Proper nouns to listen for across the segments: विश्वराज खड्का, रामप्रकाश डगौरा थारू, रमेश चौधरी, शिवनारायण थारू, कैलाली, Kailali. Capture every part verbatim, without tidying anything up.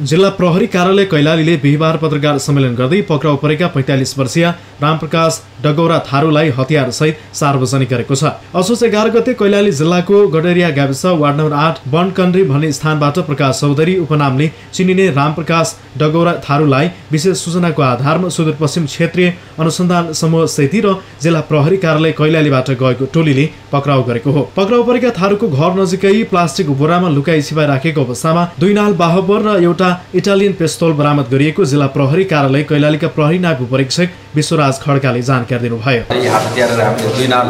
जिल्ला प्रहरी कार्यालय कैलालीले बिहिबार पत्रकार सम्मेलन गर्दै पक्राउ परेका पैंतालीस वर्षीय रामप्रकाश डगौरा थारूलाई हतियारसहित सार्वजनिक गरेको छ। असोज एघार गते कैलाली जिल्लाको गडेरिया गाविस वार्ड नम्बर आठ बनकन्ड्री भन्ने स्थानबाट प्रकाश चौधरी उपनामले चिनिने रामप्रकाश डगौरा थारूलाई विशेष सूचनाको आधारमा सुदूरपश्चिम क्षेत्रीय अनुसन्धान समूह सैती र जिल्ला प्रहरी कार्यालय कैलालीबाट गएको टोलीले पक्राउ गरेको हो। पक्राउ परेका थारूको घर नजिकै प्लास्टिक बोरामा लुकाई छिपाई राखेको अवस्थामा दुई नाल बाहबर र एउटा इटालियन पिस्तोल बरामद गरिएको जिल्ला प्रहरी कार्यालय कैलालीका प्रहरी नायब उपरीक्षक विश्वराज खड्काले जानकारी दिनुभयो। यहाँ हतियारले हामीले दुई नाल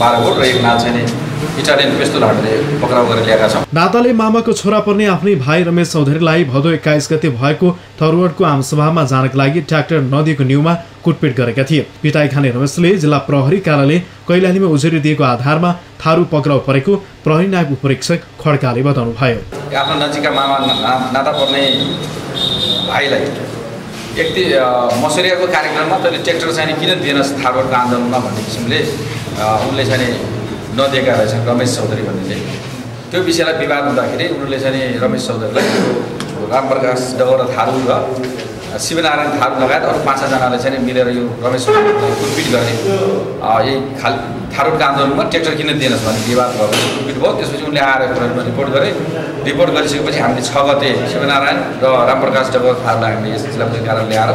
बाह्र बोर र एक नाल चाहिँ इटालियन पिस्तोल हामीले पक्राउ गरेर ल्याएका छौं। नाताले मामाको छोरा पर्ने आफ्नै भाइ रमेश चौधरीलाई भदौ एक्काइस गते भएको थरुवडको आमसभामा जानका लागि ट्र्याक्टर नदिएको न्यूमा कुटपिट गरेका थिए। पिटाई खाने रमेशले जिल्ला प्रहरी कार्यालय कैलालीमा उजुरी दिएको आधारमा थारू पक्राउ परेको प्रहरी नायब उपरीक्षक खड्काले बताउनु भयो। आफ्नो नजिकका मामा नाता पर्ने भाइलाई एकति मसुरियाको कार्यक्रममा तैँले ट्र्याक्टर चाहिँ किन दिएनस् थारूको आन्दोलनमा भन्ने किसिमले उनले चाहिँ नदिएका रहेछन्। रमेश चौधरी भन्ने चाहिँ त्यो विषयलाई विवाद हुँदाखेरि उनले चाहिँ रमेश चौधरीलाई रामप्रकाश डगौरा थारू र शिवनारायण थारू लगायत अरू पाँच छजनाले चाहिँ मिलेर यो रमेश कुटपिट गर्ने यही खाल थारूको आन्दोलनमा ट्र्याक्टर किन दिएनस् भन्ने विवाद भयो। कुटपिट भयो। त्यसपछि उनले आएर रिपोर्ट गरे। रिपोर्ट गरिसकेपछि हामीले छ गते शिवनारायण र रामप्रकाश डगौरा थारूलाई हामीले यस जिल्ला प्रहरी कार्यालयले ल्याएर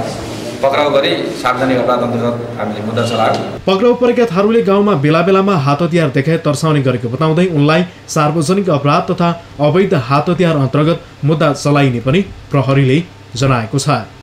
पक्राउ गरी सार्वजनिक अपराध अन्तर्गत हामीले मुद्दा चलायौं। पक्राउ परेका थारूले गाउँमा बेला बेलामा हात हतियार देखाए तर्साउने गरेको बताउँदै उनलाई सार्वजनिक अपराध तथा अवैध हात हतियार अन्तर्गत मुद्दा चलाइने पनि प्रहरीले जनाएको छ।